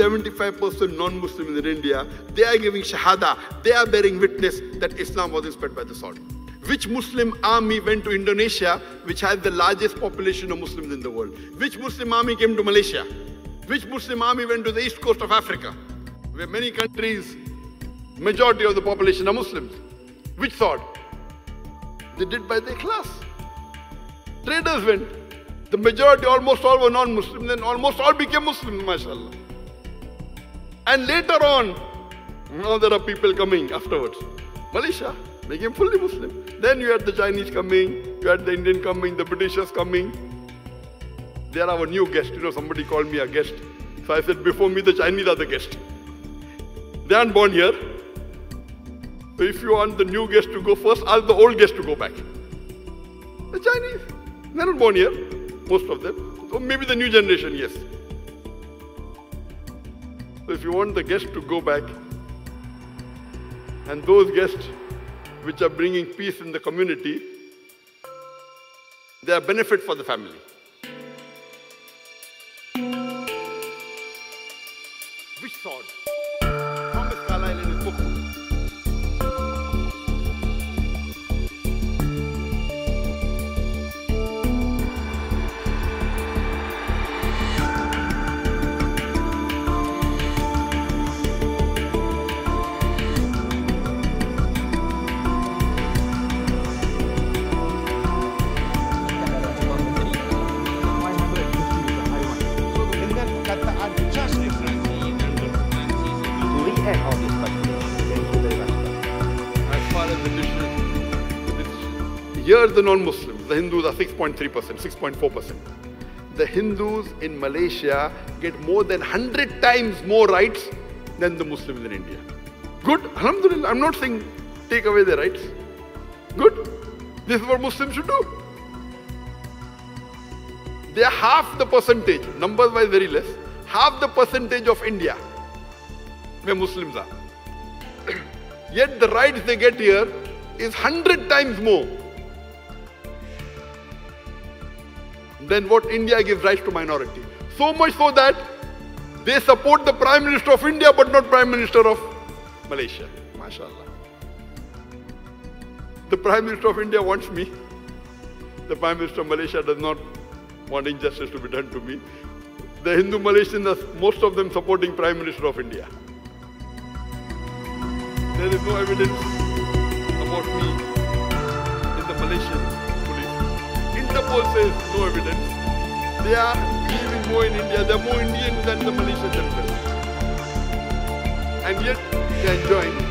75% non-Muslims in India, they are giving shahada, they are bearing witness that Islam was inspired by the sword. Which Muslim army went to Indonesia, which has the largest population of Muslims in the world? Which Muslim army came to Malaysia? Which Muslim army went to the east coast of Africa, where many countries, majority of the population are Muslims? Which sword? They did by their class. Traders went. The majority, almost all, were non-Muslim, then almost all became Muslim, mashallah. And later on, now there are people coming afterwards. Malaysia became fully Muslim. Then you had the Chinese coming, you had the Indian coming, the Britishers coming. They are our new guest. You know, somebody called me a guest. So I said, before me, the Chinese are the guest. They aren't born here. So if you want the new guest to go first, ask the old guest to go back. The Chinese, they're not born here. Most of them, or maybe the new generation, yes. So if you want the guests to go back, and those guests which are bringing peace in the community, they are benefit for the family. Which sword? Thomas Carlyle in his book. Here the non-Muslims, the Hindus are 6.3%, 6.4%. The Hindus in Malaysia get more than 100 times more rights than the Muslims in India. Good, alhamdulillah, I'm not saying take away their rights. Good, this is what Muslims should do. They are half the percentage, numbers wise very less, half the percentage of India where Muslims are. Yet the rights they get here is 100 times more than what India gives rights to minority. So much so that they support the Prime Minister of India but not Prime Minister of Malaysia. MashaAllah. The Prime Minister of India wants me. The Prime Minister of Malaysia does not want injustice to be done to me. The Hindu Malaysians, most of them supporting Prime Minister of India. There is no evidence about me in the Malaysian police. Interpol says no evidence. They are living more in India. They are more Indian than the Malaysians themselves. And yet they are enjoying